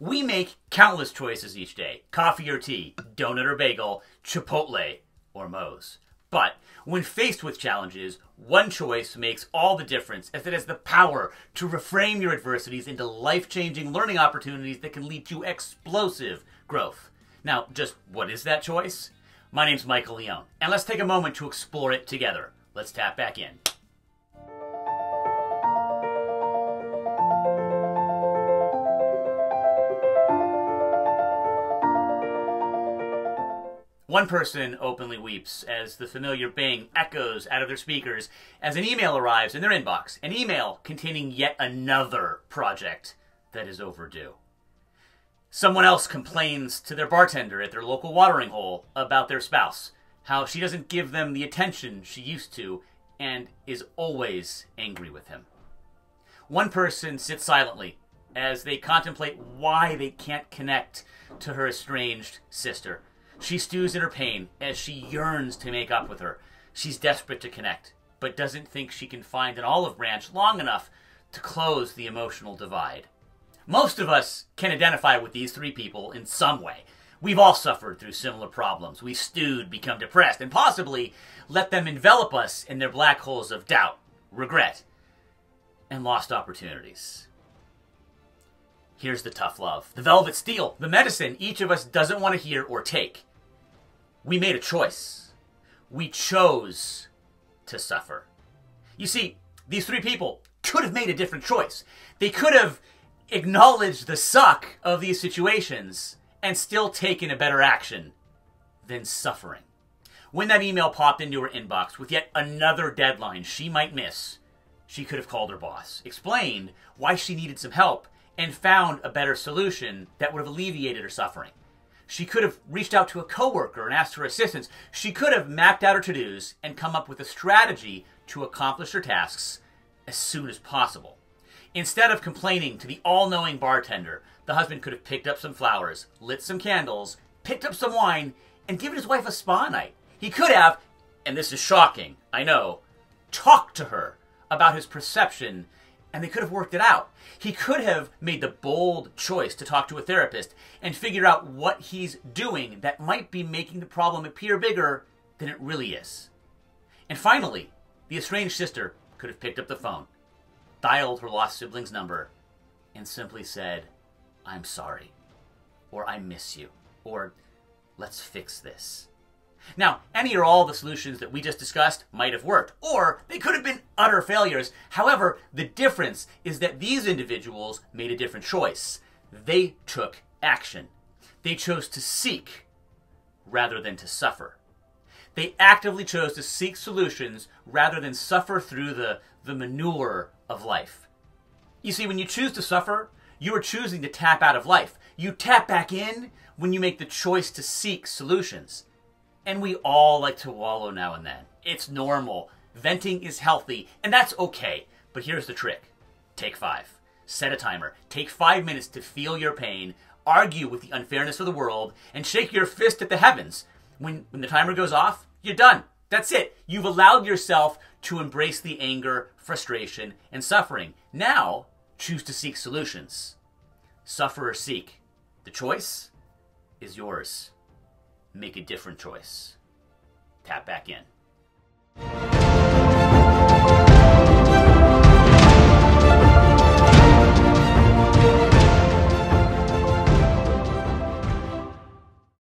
We make countless choices each day. Coffee or tea, donut or bagel, Chipotle or Moe's. But when faced with challenges, one choice makes all the difference, as it has the power to reframe your adversities into life-changing learning opportunities that can lead to explosive growth. Now, just what is that choice? My name's Michael Leone, and let's take a moment to explore it together. Let's tap back in. One person openly weeps as the familiar bang echoes out of their speakers as an email arrives in their inbox, an email containing yet another project that is overdue. Someone else complains to their bartender at their local watering hole about their spouse, how she doesn't give them the attention she used to and is always angry with him. One person sits silently as they contemplate why they can't connect to her estranged sister. She stews in her pain as she yearns to make up with her. She's desperate to connect, but doesn't think she can find an olive branch long enough to close the emotional divide. Most of us can identify with these three people in some way. We've all suffered through similar problems. We've stewed, become depressed, and possibly let them envelop us in their black holes of doubt, regret, and lost opportunities. Here's the tough love, the velvet steel, the medicine each of us doesn't want to hear or take. We made a choice. We chose to suffer. You see, these three people could have made a different choice. They could have acknowledged the suck of these situations and still taken a better action than suffering. When that email popped into her inbox with yet another deadline she might miss, she could have called her boss, explained why she needed some help, and found a better solution that would have alleviated her suffering. She could have reached out to a coworker and asked for assistance. She could have mapped out her to-dos and come up with a strategy to accomplish her tasks as soon as possible. Instead of complaining to the all-knowing bartender, the husband could have picked up some flowers, lit some candles, picked up some wine, and given his wife a spa night. He could have, and this is shocking, I know, talked to her about his perception, and they could have worked it out. He could have made the bold choice to talk to a therapist and figure out what he's doing that might be making the problem appear bigger than it really is. And finally, the estranged sister could have picked up the phone, dialed her lost sibling's number, and simply said, "I'm sorry," or "I miss you," or "Let's fix this." Now, any or all the solutions that we just discussed might have worked, or they could have been utter failures. However, the difference is that these individuals made a different choice. They took action. They chose to seek rather than to suffer. They actively chose to seek solutions rather than suffer through the manure of life. You see, when you choose to suffer, you are choosing to tap out of life. You tap back in when you make the choice to seek solutions. And we all like to wallow now and then. It's normal. Venting is healthy, and that's okay. But here's the trick. Take five. Set a timer. Take 5 minutes to feel your pain, argue with the unfairness of the world, and shake your fist at the heavens. When the timer goes off, you're done. That's it. You've allowed yourself to embrace the anger, frustration, and suffering. Now, choose to seek solutions. Suffer or seek. The choice is yours. Make a different choice. Tap back in.